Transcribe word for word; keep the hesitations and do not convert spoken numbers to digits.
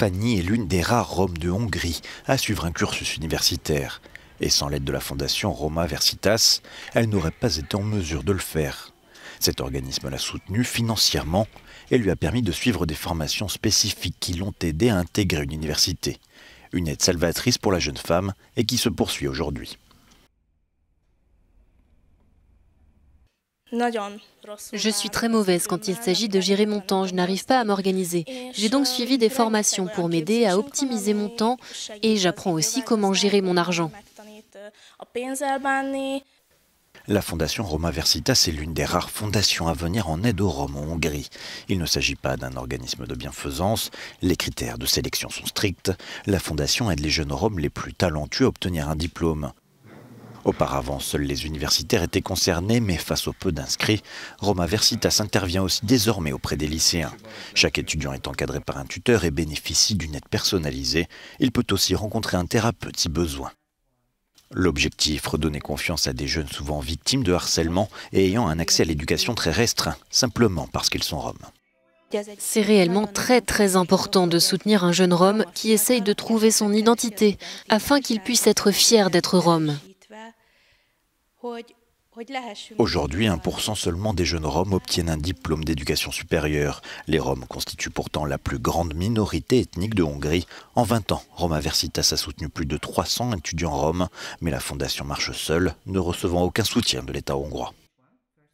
Fanny est l'une des rares Roms de Hongrie à suivre un cursus universitaire. Et sans l'aide de la fondation Romaversitas, elle n'aurait pas été en mesure de le faire. Cet organisme l'a soutenue financièrement et lui a permis de suivre des formations spécifiques qui l'ont aidée à intégrer une université. Une aide salvatrice pour la jeune femme et qui se poursuit aujourd'hui. Je suis très mauvaise quand il s'agit de gérer mon temps, je n'arrive pas à m'organiser. J'ai donc suivi des formations pour m'aider à optimiser mon temps et j'apprends aussi comment gérer mon argent. La fondation Romaversitas est l'une des rares fondations à venir en aide aux Roms en Hongrie. Il ne s'agit pas d'un organisme de bienfaisance, les critères de sélection sont stricts. La fondation aide les jeunes Roms les plus talentueux à obtenir un diplôme. Auparavant, seuls les universitaires étaient concernés, mais face au peu d'inscrits, Romaversitas intervient aussi désormais auprès des lycéens. Chaque étudiant est encadré par un tuteur et bénéficie d'une aide personnalisée. Il peut aussi rencontrer un thérapeute si besoin. L'objectif, redonner confiance à des jeunes souvent victimes de harcèlement et ayant un accès à l'éducation très restreint, simplement parce qu'ils sont roms. C'est réellement très très important de soutenir un jeune Rom qui essaye de trouver son identité, afin qu'il puisse être fier d'être Rom. Aujourd'hui, un pour cent seulement des jeunes Roms obtiennent un diplôme d'éducation supérieure. Les Roms constituent pourtant la plus grande minorité ethnique de Hongrie. En vingt ans, Romaversitas a soutenu plus de trois cents étudiants Roms, mais la fondation marche seule, ne recevant aucun soutien de l'État hongrois.